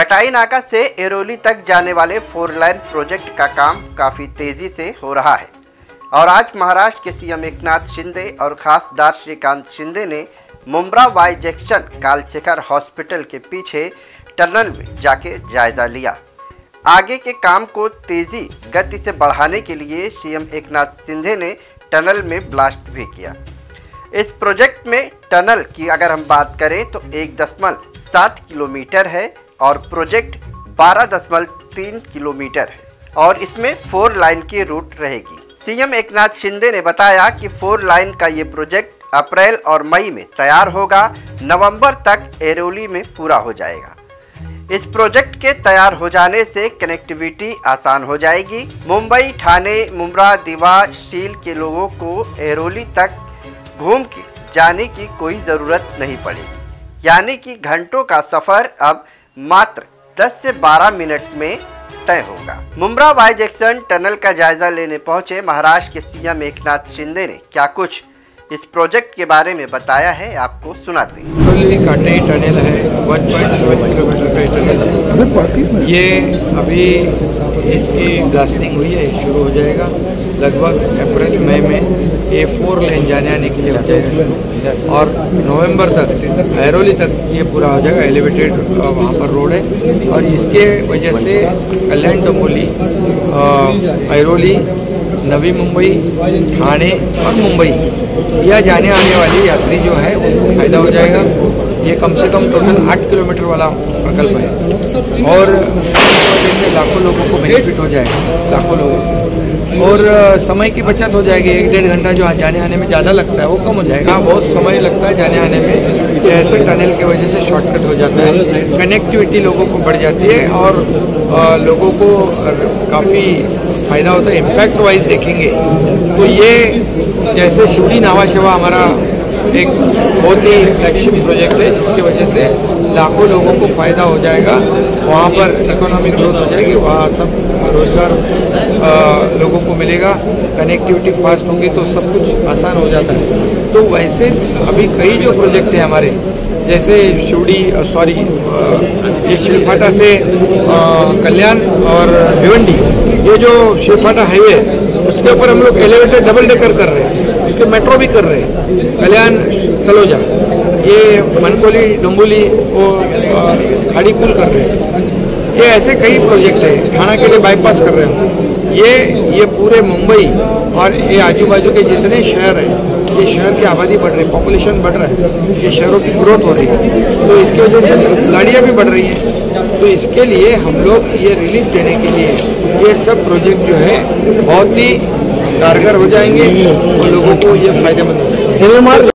कटाई नाका से एरोली तक जाने वाले फोर लाइन प्रोजेक्ट का काम काफ़ी तेज़ी से हो रहा है और आज महाराष्ट्र के सीएम एकनाथ शिंदे और खासदार श्रीकांत शिंदे ने Mumbra Y junction Kalsekar hospital के पीछे टनल में जाके जायजा लिया। आगे के काम को तेज़ी गति से बढ़ाने के लिए सीएम एकनाथ शिंदे ने टनल में ब्लास्ट भी किया। इस प्रोजेक्ट में टनल की अगर हम बात करें तो 1.7 किलोमीटर है और प्रोजेक्ट 12.3 किलोमीटर है और इसमें 4 लाइन की रूट रहेगी। सीएम एकनाथ शिंदे ने बताया कि 4 लाइन का ये प्रोजेक्ट अप्रैल और मई में तैयार होगा, नवंबर तक एरोली में पूरा हो जाएगा। इस प्रोजेक्ट के तैयार हो जाने से कनेक्टिविटी आसान हो जाएगी। मुंबई, ठाणे, मुंब्रा, दिवा, शील के लोगों को एरोली तक घूम के जाने की कोई ज़रूरत नहीं पड़ेगी, यानी कि घंटों का सफ़र अब मात्र 10 से 12 मिनट में तय होगा। मुंब्रा वाई जंक्शन टनल का जायजा लेने पहुंचे महाराष्ट्र के सीएम एकनाथ शिंदे ने क्या कुछ इस प्रोजेक्ट के बारे में बताया है, आपको सुनाते हैं। ये काटाई टनल है, 1.7 किलोमीटर का टनल है। ये अभी इसकी ब्लास्टिंग हुई है, शुरू हो जाएगा लगभग अप्रैल मई में। ये 4 लेन जाने आने के लिए हो जाएगा और नवंबर तक ऐरोली तक ये पूरा हो जाएगा। एलिवेटेड वहाँ पर रोड है और इसके वजह से कल्याण डोंबिवली, ऐरोली, नवी मुंबई, ठाणे और मुंबई यह जाने आने वाली यात्री जो है उनको फ़ायदा हो जाएगा। ये कम से कम टोटल 8 किलोमीटर वाला प्रकल्प है और लाखों लोगों को बेनिफिट हो जाएगा, लाखों लोगों, और समय की बचत हो जाएगी। 1-1.5 घंटा जो जाने आने में ज़्यादा लगता है वो कम हो जाएगा। बहुत समय लगता है जाने आने में, ऐसे टनल की वजह से शॉर्टकट हो जाता है, कनेक्टिविटी लोगों को बढ़ जाती है और लोगों को काफ़ी फ़ायदा होता है। इम्पैक्ट वाइज देखेंगे तो ये जैसे शिवडी नावा शेवा हमारा एक बहुत ही फ्लैगशिप प्रोजेक्ट है, जिसकी वजह से लाखों लोगों को फ़ायदा हो जाएगा। वहाँ पर इकोनॉमिक ग्रोथ हो जाएगी, वहाँ सब रोज़गार लोगों को मिलेगा, कनेक्टिविटी फास्ट होगी तो सब कुछ आसान हो जाता है। तो वैसे अभी कई जो प्रोजेक्ट हैं हमारे, जैसे ये शिलफाटा से कल्याण और भिवंडी, ये जो शिलफाटा हाईवे है उसके ऊपर हम लोग एलिवेटेड डबल डेकर कर रहे हैं, उसके मेट्रो भी कर रहे हैं। कल्याण तलोजा, ये मनकोली डोंबिवली को खाड़ी पुल कर रहे हैं। ये ऐसे कई प्रोजेक्ट हैं। थाना के लिए बाईपास कर रहे हैं। ये पूरे मुंबई और ये आजू बाजू के जितने शहर हैं, ये शहर की आबादी बढ़ रही है, पॉपुलेशन बढ़ रहा है, ये शहरों की ग्रोथ हो रही है, तो इसकी वजह से गाड़ियाँ भी बढ़ रही हैं। तो इसके लिए हम लोग ये रिलीफ देने के लिए ये सब प्रोजेक्ट जो है बहुत ही कारगर हो जाएंगे और लोगों को ये फायदेमंद हो जाएगा।